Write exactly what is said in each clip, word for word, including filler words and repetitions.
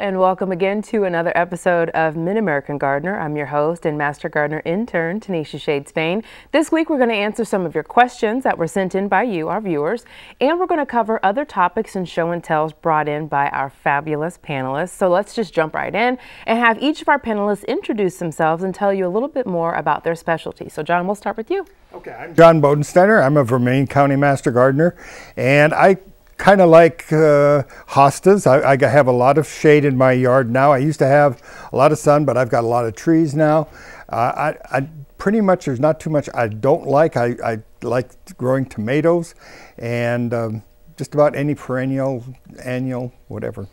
and welcome again to another episode of Mid-American Gardener. I'm your host and Master Gardener Intern, Tanisha Shade Spain. This week we're going to answer some of your questions that were sent in by you, our viewers, and we're going to cover other topics and show and tells brought in by our fabulous panelists. So let's just jump right in and have each of our panelists introduce themselves and tell you a little bit more about their specialty. So John, we'll start with you. Okay, I'm John Bodensteiner. I'm a Vermain County Master Gardener, and I kind of like uh, hostas. I, I have a lot of shade in my yard now. I used to have a lot of sun, but I've got a lot of trees now. Uh, I, I pretty much, there's not too much I don't like. I, I like growing tomatoes and um, just about any perennial, annual, whatever.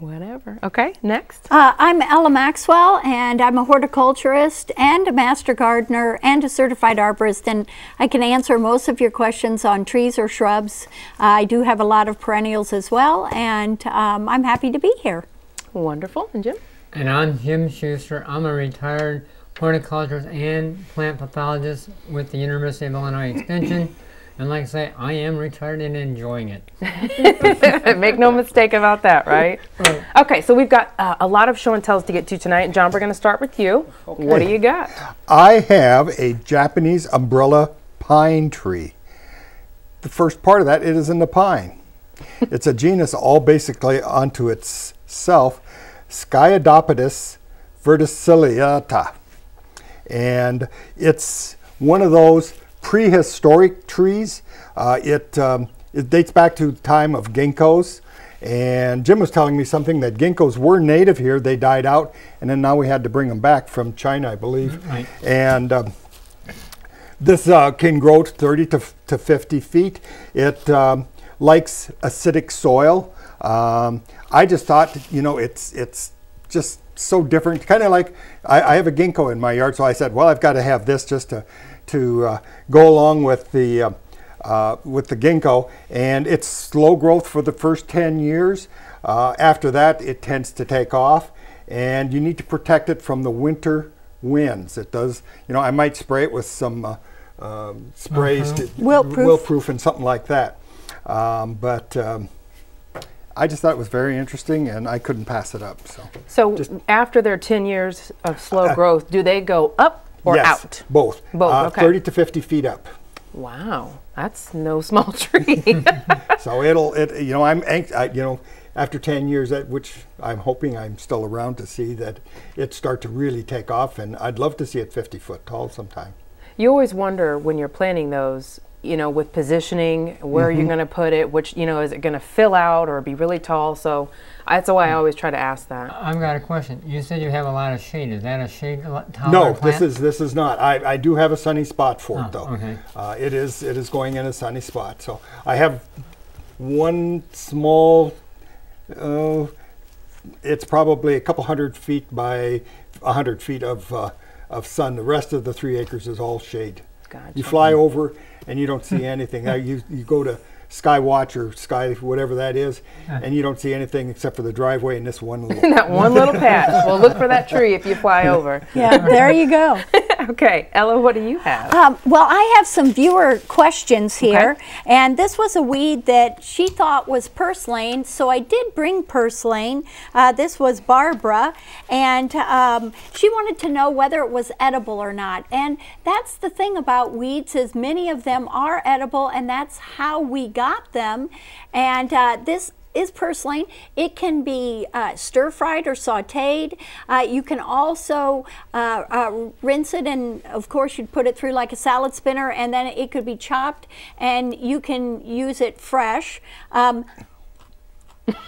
Whatever. Okay, next. Uh, I'm Ella Maxwell, and I'm a horticulturist and a master gardener and a certified arborist, and I can answer most of your questions on trees or shrubs. Uh, I do have a lot of perennials as well, and um, I'm happy to be here. Wonderful. And Jim? And I'm Jim Schuster. I'm a retired horticulturist and plant pathologist with the University of Illinois Extension. And like I say, I am retired and enjoying it. Make no mistake about that, right? Right. Okay, so we've got uh, a lot of show and tells to get to tonight. John, we're going to start with you. Okay. What do you got? I have a Japanese umbrella pine tree. The first part of that, it is in the pine. It's a genus all basically onto itself, Sciadopitus verticillata. And it's one of those prehistoric trees. Uh, it, um, it dates back to the time of ginkgos, and Jim was telling me something that ginkgos were native here. They died out, and then now we had to bring them back from China, I believe. Right. And um, this uh, can grow to thirty to fifty feet. It um, likes acidic soil. Um, I just thought, you know, it's it's just so different. Kind of like I, I have a ginkgo in my yard, so I said, well, I've got to have this just to to uh, go along with the uh, uh, with the ginkgo, and it's slow growth for the first ten years. Uh, after that, it tends to take off, and you need to protect it from the winter winds. It does, you know, I might spray it with some uh, uh, sprays, uh-huh. to wilt-proof. wilt-proof and something like that. Um, but um, I just thought it was very interesting, and I couldn't pass it up. So, so just, after their ten years of slow uh, growth, do they go up? Or yes, out? Both. Both, uh, okay. thirty to fifty feet up. Wow, that's no small tree. So it'll, it, you know, I'm anxious, I, you know, after ten years, at which I'm hoping I'm still around to see that it start to really take off, and I'd love to see it fifty foot tall sometime. You always wonder when you're planting those, you know, with positioning, where mm-hmm. are you going to put it, which, you know, is it going to fill out or be really tall? So that's why I always try to ask that. I've got a question. You said you have a lot of shade. Is that a shade tolerant No, plant? this is this is not. I, I do have a sunny spot for oh, it though. Okay. Uh, it is it is going in a sunny spot. So I have one small. Uh, it's probably a couple hundred feet by a hundred feet of uh, of sun. The rest of the three acres is all shade. Gotcha. You fly over and you don't see anything. Now you you go to Skywatch or Sky, whatever that is, huh. and you don't see anything except for the driveway and this one little that one little patch. Well, look for that tree if you fly over. Yeah, there you go. Okay, Ella, what do you have? Um, well, I have some viewer questions here, okay. and this was a weed that she thought was purslane, so I did bring purslane. Uh, this was Barbara, and um, she wanted to know whether it was edible or not. And that's the thing about weeds, is many of them are edible, and that's how we got them. And uh, this is purslane. It can be uh, stir-fried or sauteed. Uh, you can also uh, uh, rinse it, and of course you'd put it through like a salad spinner, and then it could be chopped, and you can use it fresh. Um,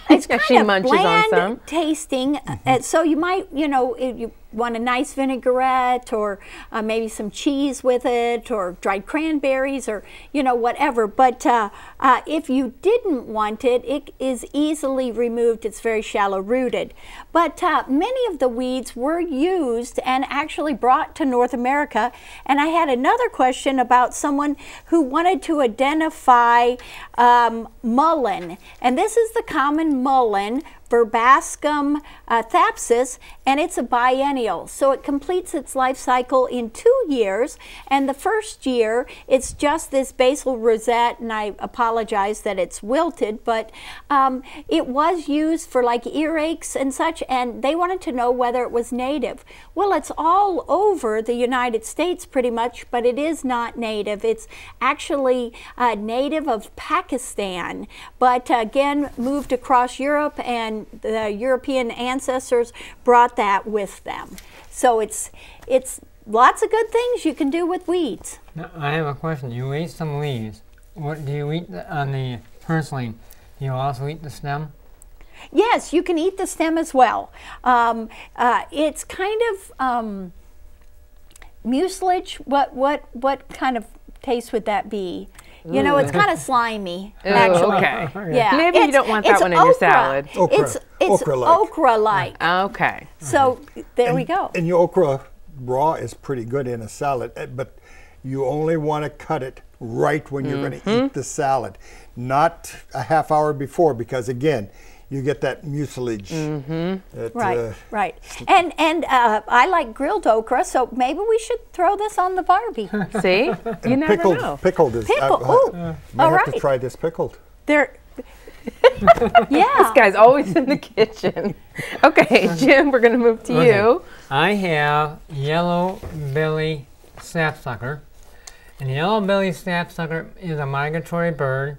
it's kind she of munches bland on some. tasting, mm-hmm. uh, so you might, you know, it, you want a nice vinaigrette, or uh, maybe some cheese with it, or dried cranberries, or you know, whatever. But uh, uh, if you didn't want it, it is easily removed. It's very shallow rooted. But uh, many of the weeds were used and actually brought to North America. And I had another question about someone who wanted to identify um, mullein. And this is the common mullein Verbascum uh, thapsus, and it's a biennial. So it completes its life cycle in two years, and the first year it's just this basal rosette, and I apologize that it's wilted, but um, it was used for like earaches and such, and they wanted to know whether it was native. Well, it's all over the United States pretty much, but it is not native. It's actually uh, native of Pakistan, but uh, again moved across Europe, and the European ancestors brought that with them. So it's it's lots of good things you can do with weeds. Now, I have a question. You ate some leaves. What do you eat the, on the purslane? Do you also eat the stem? Yes, you can eat the stem as well. Um, uh, it's kind of um, mucilage. What what what kind of taste would that be? You know, it's kind of slimy, Ooh, actually. Okay. Yeah. Maybe it's, you don't want that one in okra. Your salad. Okra. It's, it's okra-like. Okra-like. Okay. So there and, we go. And your okra raw is pretty good in a salad, but you only want to cut it right when you're mm-hmm. going to eat the salad, not a half hour before, because again, you get that mucilage. Mm-hmm. that, right, uh, right. And and uh, I like grilled okra, so maybe we should throw this on the Barbie. See, you and never pickled, know. Pickled is. Pickled. Oh, uh, might all have right. to try this pickled. There. Yeah. This guy's always in the kitchen. Okay, Jim, we're going to move to okay. you. I have yellow belly sapsucker, and yellow belly sapsucker is a migratory bird,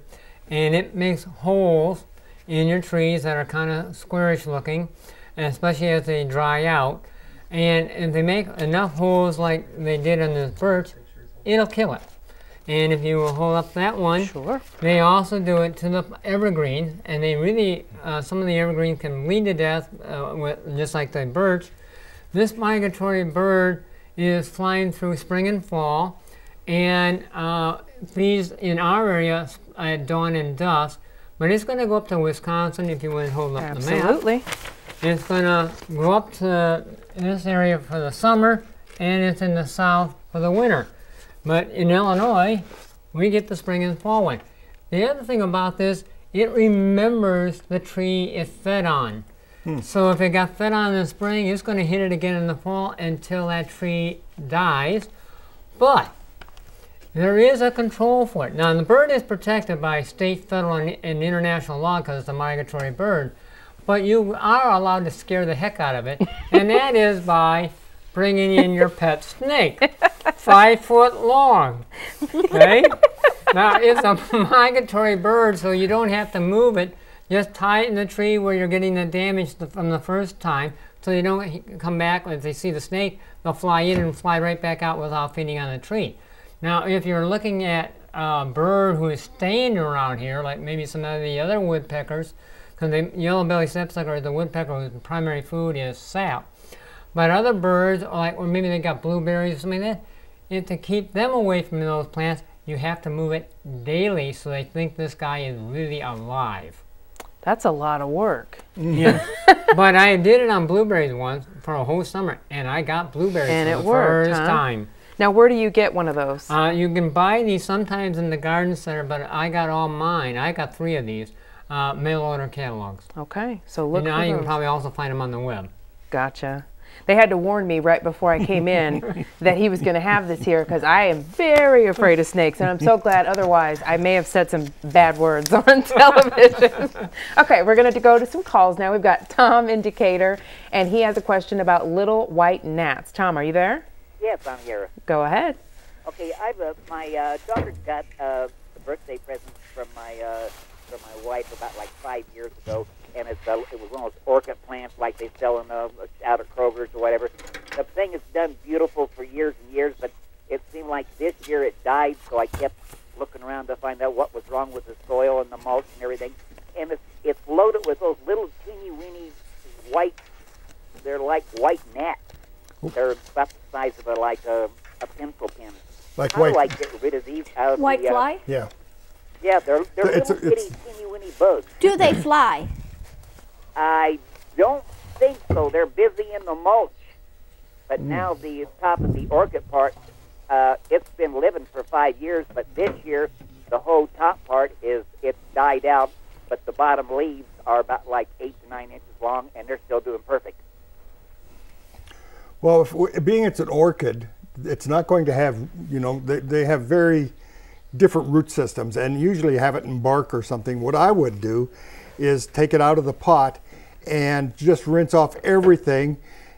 and it makes holes in your trees that are kind of squarish looking, and especially as they dry out. And if they make enough holes like they did in this birch, it'll kill it. And if you will hold up that one, sure. They also do it to the evergreen, and they really, uh, some of the evergreens can bleed to death, uh, with, just like the birch. This migratory bird is flying through spring and fall, and uh, these in our area at dawn and dusk. But it's going to go up to Wisconsin if you wouldn't hold up Absolutely. the map. Absolutely. It's going to go up to this area for the summer, and it's in the south for the winter. But in Illinois, we get the spring and fall one. The other thing about this, it remembers the tree it fed on. Hmm. So if it got fed on in the spring, it's going to hit it again in the fall until that tree dies. But there is a control for it. Now, the bird is protected by state, federal, and, and international law because it's a migratory bird, but you are allowed to scare the heck out of it, and that is by bringing in your pet snake, five foot long, okay? Now, it's a migratory bird, so you don't have to move it. Just tie it in the tree where you're getting the damage from the first time, so you don't come back. If they see the snake, they'll fly in and fly right back out without feeding on the tree. Now, if you're looking at a bird who is staying around here, like maybe some of the other woodpeckers, because the yellow-bellied sapsucker, the woodpecker whose primary food is sap, but other birds, like or maybe they got blueberries or something like that, and to keep them away from those plants, you have to move it daily so they think this guy is really alive. That's a lot of work. Yeah. But I did it on blueberries once for a whole summer, and I got blueberries and for it the worked, first huh? time. Now, where do you get one of those? Uh, you can buy these sometimes in the garden center, but I got all mine. I got three of these uh, mail order catalogs. Okay, so look. And now you can probably also find them on the web. Gotcha. They had to warn me right before I came in that he was going to have this here because I am very afraid of snakes, and I'm so glad. Otherwise, I may have said some bad words on television. Okay, we're going to go to some calls now. We've got Tom in Decatur, and he has a question about little white gnats. Tom, are you there? Yes, I'm here. Go ahead. Okay, I've uh, my uh, daughter got uh, a birthday present from my uh, from my wife about like five years ago, and it's uh, it was one of those orchid plants like they sell in uh, out of Kroger's or whatever. The thing has done beautiful for years and years, but it seemed like this year it died. So I kept looking around to find out what was wrong with the soil and the mulch and everything. And it's it's loaded with those little teeny weeny white. They're like white gnats. Oops. They're about the size of a, like a, a pencil pin. Like How white. do I get rid of these? Out of white the, uh, fly? Yeah. Yeah, they're, they're it's little a, it's itty, teeny, weeny bugs. Do they fly? I don't think so. They're busy in the mulch. But mm. now the top of the orchid part, uh, it's been living for five years. But this year, the whole top part is it's died out. but the bottom leaves are about like eight to nine inches long, and they're still doing perfect. Well, if we, being it's an orchid, it's not going to have, you know, they, they have very different root systems, and usually have it in bark or something. What I would do is take it out of the pot and just rinse off everything,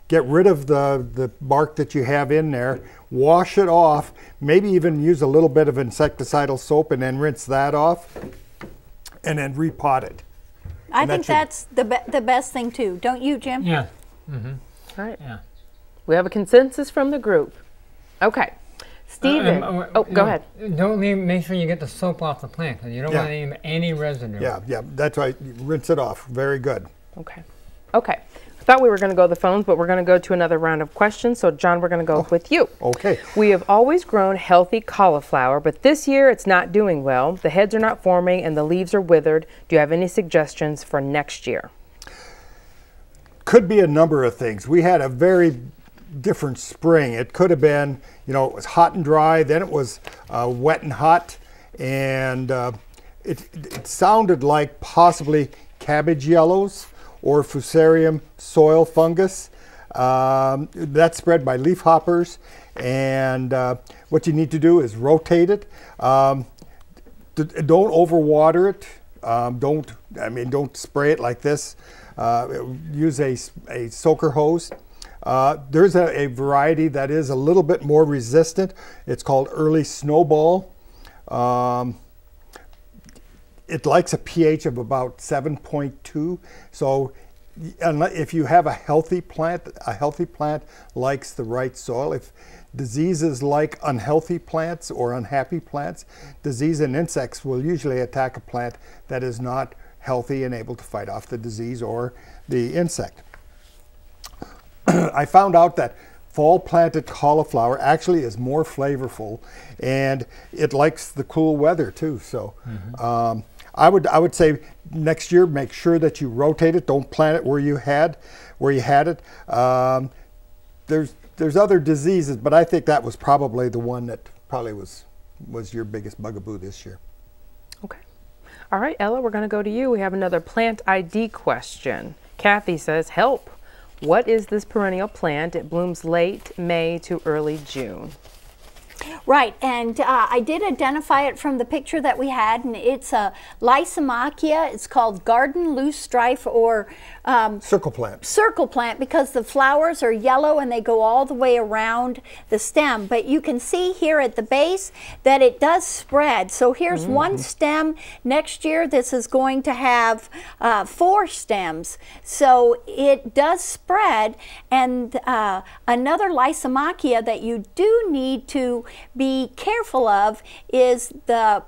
get rid of the, the bark that you have in there, wash it off, maybe even use a little bit of insecticidal soap and then rinse that off, and then repot it. I and think that should... that's the, be the best thing too. Don't you, Jim? Yeah. Mm-hmm. All right. Yeah. We have a consensus from the group. Okay. Steven, uh, um, oh, go no, ahead. Don't leave, make sure you get the soap off the plant, because you don't yeah. want to leave any residue. Yeah, yeah, that's right. You rinse it off. Very good. Okay. Okay. I thought we were going to go to the phones, but we're going to go to another round of questions. So, John, we're going to go oh, with you. Okay. We have always grown healthy cauliflower, but this year it's not doing well. The heads are not forming and the leaves are withered. Do you have any suggestions for next year? Could be a number of things. We had a very different spring. It could have been, you know, it was hot and dry, then it was uh, wet and hot, and uh, it, it sounded like possibly cabbage yellows or fusarium soil fungus. Um, that's spread by leaf hoppers, and uh, what you need to do is rotate it. Um, don't overwater it. Um, don't, I mean, don't spray it like this. Uh, use a, a soaker hose. Uh, there's a, a variety that is a little bit more resistant. It's called early snowball. Um, it likes a pH of about seven point two. So if you have a healthy plant, a healthy plant likes the right soil. If diseases like unhealthy plants or unhappy plants, disease and insects will usually attack a plant that is not healthy and able to fight off the disease or the insect. I found out that fall planted cauliflower actually is more flavorful, and it likes the cool weather too. So mm-hmm. um, I would I would say next year make sure that you rotate it. Don't plant it where you had where you had it. Um, there's there's other diseases, but I think that was probably the one that probably was was your biggest bugaboo this year. Okay. All right, Ella, we're going to go to you. We have another plant I D question. Kathy says, help. What is this perennial plant? It blooms late May to early June. Right, and uh, I did identify it from the picture that we had, and it's a Lysomachia. It's called garden loosestrife, or um, circle plant. Circle plant, because the flowers are yellow and they go all the way around the stem. But you can see here at the base that it does spread. So here's mm-hmm. one stem. Next year, this is going to have uh, four stems. So it does spread, and uh, another Lysomachia that you do need to be careful of is the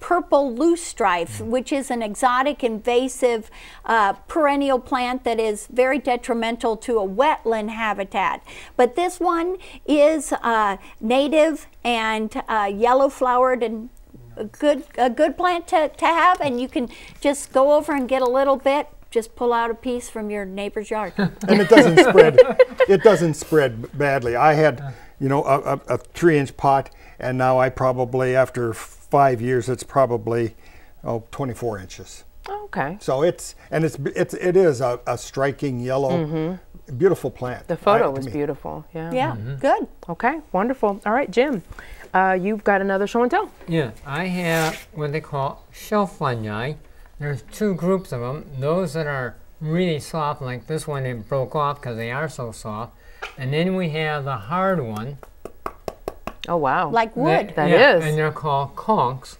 purple loosestrife, which is an exotic invasive uh, perennial plant that is very detrimental to a wetland habitat. But this one is uh, native and uh, yellow flowered, and a good, a good plant to, to have, and you can just go over and get a little bit. Just pull out a piece from your neighbor's yard. And it doesn't spread. It doesn't spread badly. I had, you know, a, a, a three-inch pot, and now I probably, after five years, it's probably oh, twenty-four inches. Okay. So it's and it's it's it is a, a striking yellow, mm-hmm. beautiful plant. The photo was beautiful. Yeah. Yeah. Mm-hmm. Good. Okay. Wonderful. All right, Jim, uh, you've got another show and tell. Yeah, I have what they call shelf fungi. There's two groups of them. Those that are really soft, like this one, it broke off because they are so soft. And then we have the hard one. Oh, wow. Like wood. That, that yeah, is. And they're called conchs.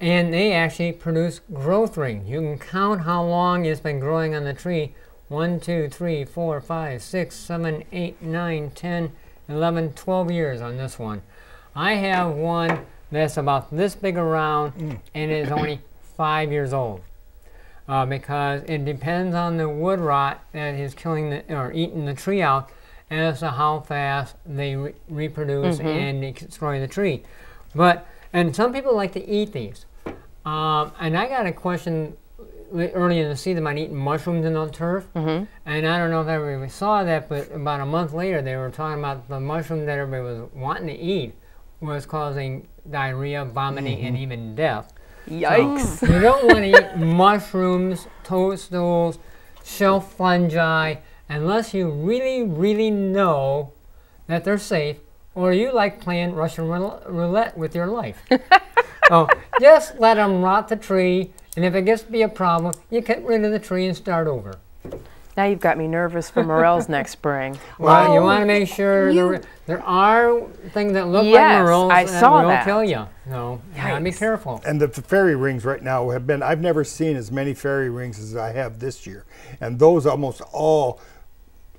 And they actually produce growth rings. You can count how long it's been growing on the tree. One, two, three, four, five, six, seven, eight, nine, ten, eleven, twelve years on this one. I have one that's about this big around, mm. and it is only five years old, uh, because it depends on the wood rot that is killing the, or eating the tree out as to how fast they re reproduce mm-hmm. and destroy the tree. But and some people like to eat these. Um, and I got a question early in the season about eating mushrooms in the turf, mm-hmm. and I don't know if everybody saw that, but about a month later they were talking about the mushroom that everybody was wanting to eat was causing diarrhea, vomiting, mm-hmm. and even death. Yikes. So you don't want to eat mushrooms, toadstools, shelf fungi, unless you really, really know that they're safe, or you like playing Russian roulette with your life. So just let them rot the tree, and if it gets to be a problem, you get rid of the tree and start over. Now you've got me nervous for morels next spring. Well, oh, you want to make sure there, there are things that look yes, like morels I saw and will that. kill you. So you got to be careful. And the fairy rings right now have been, I've never seen as many fairy rings as I have this year. And those almost all,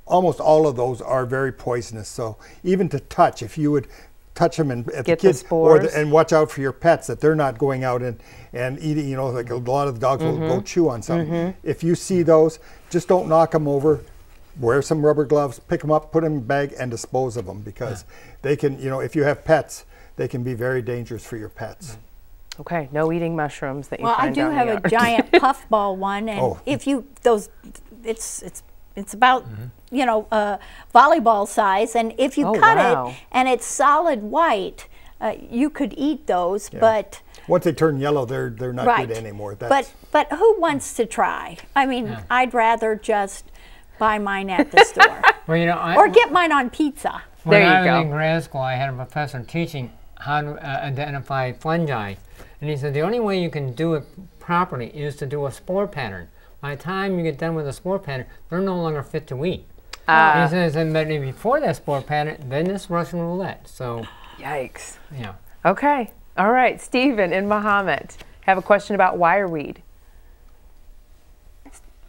almost all of those are very poisonous. So even to touch, if you would touch them and at Get the, kids, the spores. Or the, and watch out for your pets that they're not going out and, and eating, you know, like a lot of the dogs mm-hmm. will go chew on something. Mm-hmm. If you see those, just don't knock them over, wear some rubber gloves, pick them up, put them in a bag and dispose of them, because yeah. they can, you know, if you have pets, they can be very dangerous for your pets. Okay, no eating mushrooms that you well, find Well, I do have a yard. giant puffball one, and oh. if you, those, it's, it's, it's about, mm-hmm. you know, uh, volleyball size, and if you oh, cut wow. it and it's solid white, uh, you could eat those, yeah. but... Once they turn yellow, they're, they're not right. good anymore. That's but, but who wants to try? I mean, yeah. I'd rather just buy mine at the store. Well, you know, I, or get mine on pizza. When there you I was go. in grad school, I had a professor teaching how to uh, identify fungi. And he said the only way you can do it properly is to do a spore pattern. By the time you get done with a spore pattern, they're no longer fit to eat. Uh, he says, and then before that spore pattern, then it's Russian roulette. So, yikes. Yeah. Okay. All right, Stephen and Muhammad have a question about wireweed.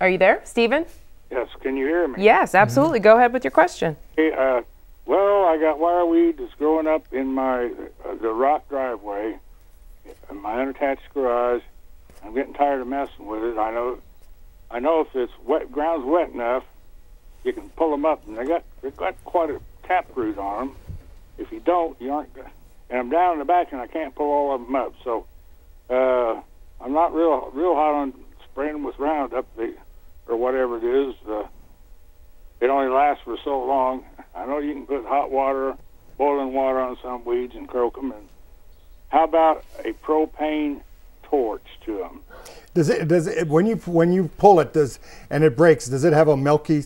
Are you there, Stephen? Yes, can you hear me? Yes, absolutely. Mm-hmm. Go ahead with your question. Hey, uh, well, I got wireweed that's growing up in my uh, the rock driveway, in my unattached garage. I'm getting tired of messing with it. I know, I know if it's wet, ground's wet enough, you can pull them up, and they got they got quite a taproot on them. If you don't, you aren't gonna. And I'm down in the back, and I can't pull all of them up. So uh, I'm not real, real hot on spraying them with Roundup the, or whatever it is. Uh, it only lasts for so long. I know you can put hot water, boiling water on some weeds and croak them. And how about a propane torch to them? Does it? Does it? When you when you pull it, does and it breaks? Does it have a milky?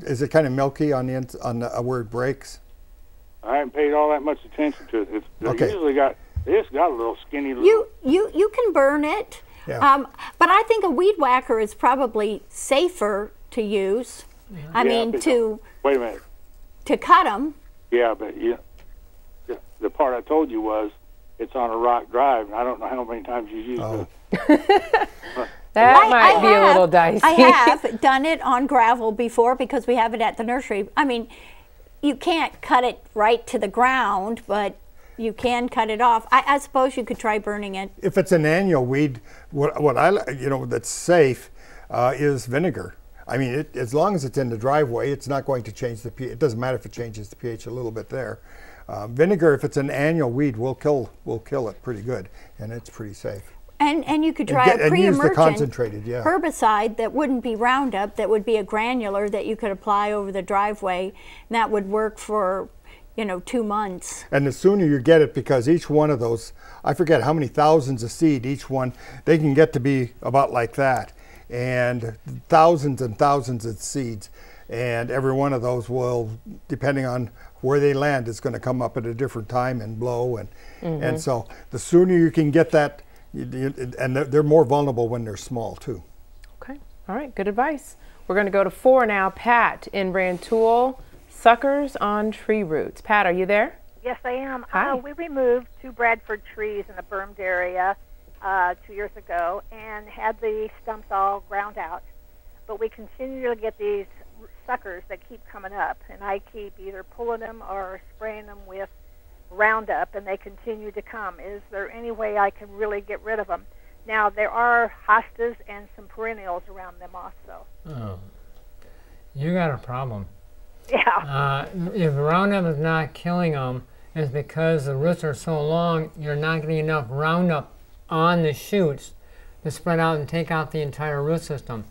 Is it kind of milky on the on the, where it breaks? I haven't paid all that much attention to it. It's, they okay. usually got, they just got a little skinny. Little you, you, you can burn it, yeah. um, but I think a weed whacker is probably safer to use. Yeah. I yeah, mean, to wait a minute, to cut them. Yeah, but you, the, the part I told you was it's on a rock drive, and I don't know how many times you used oh. it. That I, might I be have, a little dicey. I have done it on gravel before because we have it at the nursery. I mean. You can't cut it right to the ground, but you can cut it off. I, I suppose you could try burning it. If it's an annual weed, what, what I you know that's safe uh, is vinegar. I mean, it, as long as it's in the driveway, it's not going to change the pH. It doesn't matter if it changes the pH a little bit there. Uh, vinegar, if it's an annual weed, will kill will kill it pretty good, and it's pretty safe. And and you could try and get, a pre-emergent yeah. herbicide that wouldn't be Roundup, that would be a granular that you could apply over the driveway, and that would work for, you know, two months. And the sooner you get it, because each one of those, I forget how many thousands of seed each one, they can get to be about like that, and thousands and thousands of seeds, and every one of those will, depending on where they land, is going to come up at a different time and blow, and mm-hmm. and so the sooner you can get that. And they're more vulnerable when they're small, too. Okay. All right. Good advice. We're going to go to four now. Pat in Rantoul, suckers on tree roots. Pat, are you there? Yes, I am. Hi. Uh, we removed two Bradford trees in the bermed area uh, two years ago and had the stumps all ground out. But we continue to get these suckers that keep coming up, and I keep either pulling them or spraying them with Roundup, and they continue to come. Is there any way I can really get rid of them? Now, there are hostas and some perennials around them also. Oh, you got a problem. Yeah. Uh, if Roundup is not killing them, it's because the roots are so long, you're not getting enough Roundup on the shoots to spread out and take out the entire root system.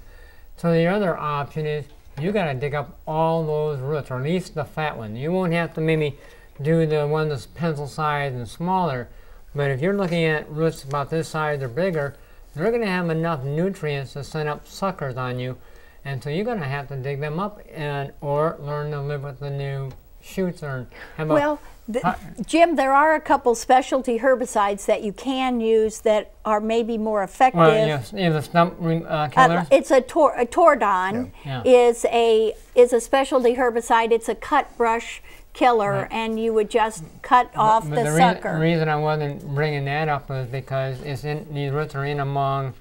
So the other option is you got to dig up all those roots, or at least the fat one. You won't have to maybe do the one that's pencil-sized and smaller, But if you're looking at roots about this size or bigger, they're going to have enough nutrients to send up suckers on you, and so you're going to have to dig them up and or learn to live with the new shoots. Or have well, a the, Jim, there are a couple specialty herbicides that you can use that are maybe more effective. Well, yes, yeah, the stump uh, killers. Uh, it's a, tor a tordon. Yeah. Yeah. is a is a specialty herbicide. It's a cut brush killer, right. And you would just cut but, off but the, the sucker. The re reason I wasn't bringing that up was because it's in the roots are in among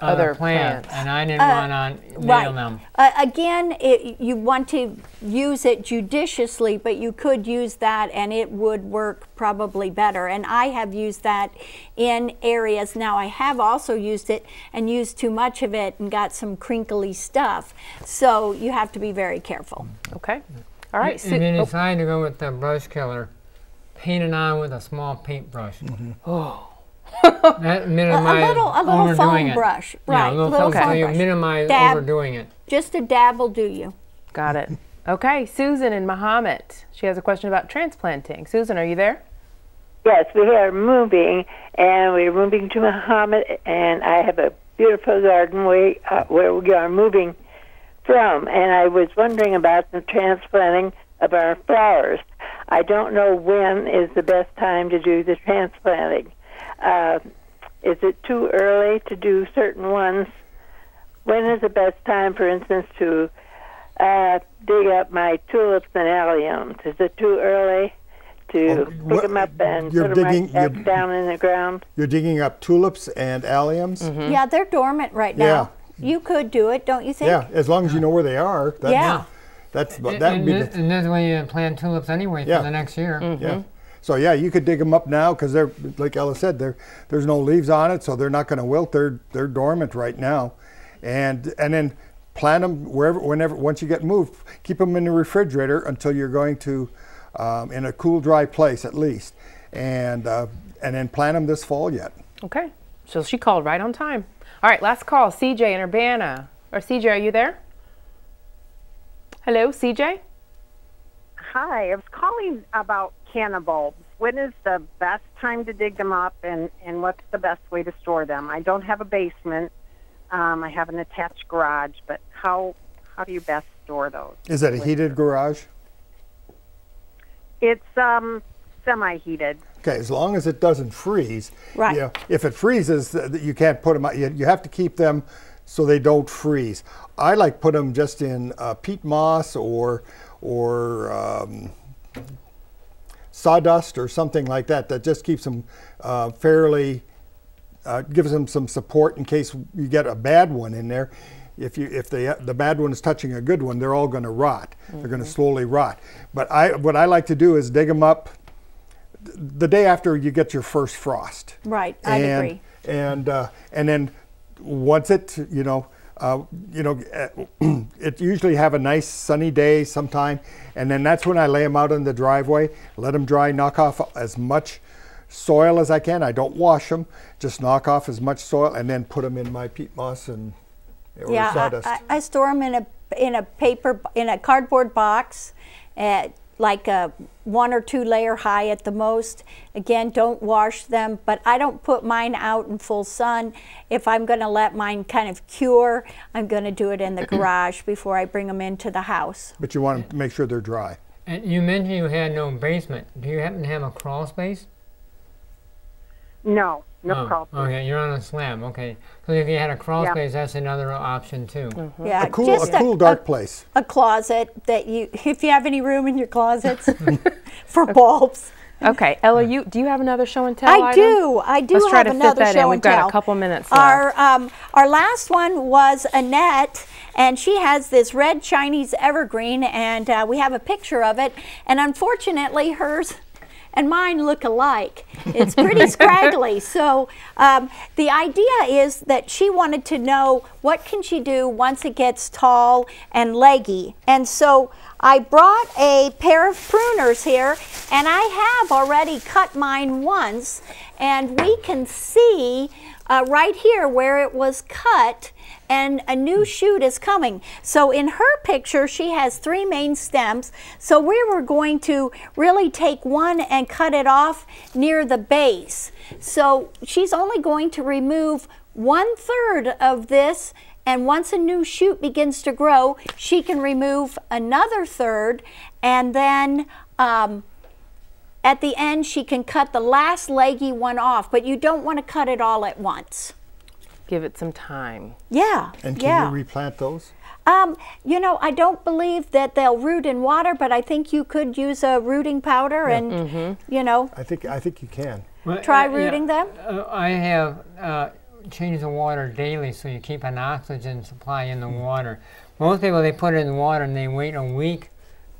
other, other plants, plants, and I didn't uh, want to nail right. them. Uh, again, it, you want to use it judiciously, but you could use that, and it would work probably better. And I have used that in areas. Now, I have also used it and used too much of it and got some crinkly stuff. So you have to be very careful. Okay. All right. If so, you decide oh. to go with the brush killer, paint it on with a small paintbrush. Mm-hmm. Oh. That minimize a little, a little foam brush, it. right? Yeah, a little, little foam so you brush. Minimize dab, overdoing it. Just a dab will do you. Got it. Okay, Susan in Mahomet. She has a question about transplanting. Susan, are you there? Yes, we are moving, and we're moving to Mahomet, and I have a beautiful garden way, uh, where we are moving from, and I was wondering about the transplanting of our flowers. I don't know when is the best time to do the transplanting. Uh, is it too early to do certain ones? When is the best time, for instance, to uh, dig up my tulips and alliums? Is it too early to oh, pick them up and put digging, them right back down in the ground? You're digging up tulips and alliums? Mm-hmm. Yeah, they're dormant right now. Yeah. You could do it, don't you think? Yeah, as long as you know where they are. That's, yeah. That's, that would and, be this, the, and this way you plant tulips anyway yeah. for the next year. Mm-hmm. Yeah. So yeah, you could dig them up now because they're, like Ella said, they're, there's no leaves on it, so they're not going to wilt. They're they're dormant right now, and and then plant them wherever, whenever, once you get moved, keep them in the refrigerator until you're going to, um, in a cool, dry place at least, and uh, and then plant them this fall yet. Okay, so she called right on time. All right, last call, C J in Urbana, or C J, are you there? Hello, C J. Hi, I was calling about canna bulbs. When is the best time to dig them up, and, and what's the best way to store them? I don't have a basement. Um, I have an attached garage, but how how do you best store those? Is that a heated garage? It's um, semi-heated. Okay, as long as it doesn't freeze. Right. You know, if it freezes, you can't put them out. You have to keep them so they don't freeze. I like put them just in uh, peat moss or or um, sawdust or something like that, that just keeps them uh, fairly, uh, gives them some support in case you get a bad one in there. If you if the the bad one is touching a good one, they're all going to rot. Mm-hmm. They're going to slowly rot. But I what I like to do is dig them up the day after you get your first frost. Right, I agree. And uh, and then once it you know. Uh, you know, it usually have a nice sunny day sometime, and then that's when I lay them out in the driveway, let them dry, knock off as much soil as I can. I don't wash them, just knock off as much soil, and then put them in my peat moss and or yeah, sawdust. I, I, I store them in a in a paper in a cardboard box, at like a one or two layer high at the most. Again, don't wash them, but I don't put mine out in full sun. If I'm gonna let mine kind of cure, I'm gonna do it in the garage before I bring them into the house. But you want to make sure they're dry. And you mentioned you had no basement. Do you happen to have a crawl space? No, no oh, crawl space. Okay, you're on a slab, okay. So if you had a crawl yeah. space, that's another option too. Mm-hmm. Yeah, a cool, just a cool a, dark place. A closet that you, if you have any room in your closets for okay. bulbs. Okay, Ella, you do you have another show and tell? I item? do. I do Let's have another show and tell. Let's try to fit that in. We've got a couple minutes left. Our um, our last one was Annette, and she has this red Chinese evergreen, and uh, we have a picture of it. And unfortunately, hers and mine look alike. It's pretty scraggly. So um, the idea is that she wanted to know what can she do once it gets tall and leggy. And so I brought a pair of pruners here, and I have already cut mine once, and we can see uh, right here where it was cut and a new shoot is coming. So in her picture, she has three main stems. So we were going to really take one and cut it off near the base. So she's only going to remove one third of this, and once a new shoot begins to grow, she can remove another third, and then um, at the end she can cut the last leggy one off, but you don't want to cut it all at once. Give it some time. Yeah. And can yeah. you replant those? Um, you know, I don't believe that they'll root in water, but I think you could use a rooting powder yeah. and, mm-hmm. you know. I think, I think you can. Well, try uh, rooting yeah, them? Uh, I have uh, changed the water daily so you keep an oxygen supply in the mm-hmm. water. Most people, they put it in the water and they wait a week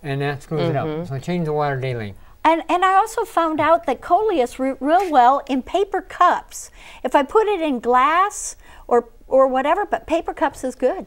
and that screws mm-hmm. it up. So change the water daily. And, and I also found out that coleus root real well in paper cups. If I put it in glass or, or whatever, but paper cups is good.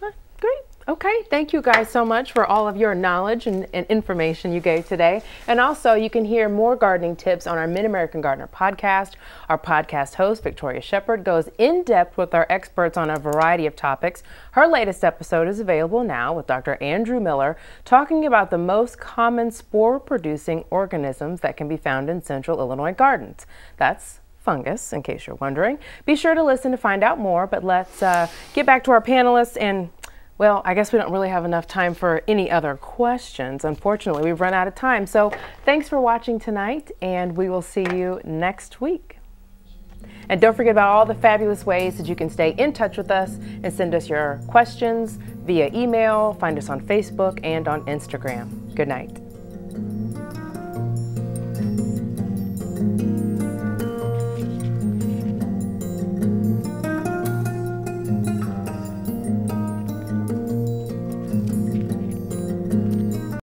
Huh, great. Okay, thank you guys so much for all of your knowledge and, and information you gave today. And also, you can hear more gardening tips on our Mid-American Gardener podcast. Our podcast host, Victoria Shepherd, goes in depth with our experts on a variety of topics. Her latest episode is available now with Doctor Andrew Miller, talking about the most common spore-producing organisms that can be found in central Illinois gardens. That's fungus, in case you're wondering. Be sure to listen to find out more, but let's uh, get back to our panelists and well, I guess we don't really have enough time for any other questions. Unfortunately, we've run out of time. So thanks for watching tonight, and we will see you next week. And don't forget about all the fabulous ways that you can stay in touch with us and send us your questions via email, find us on Facebook and on Instagram. Good night.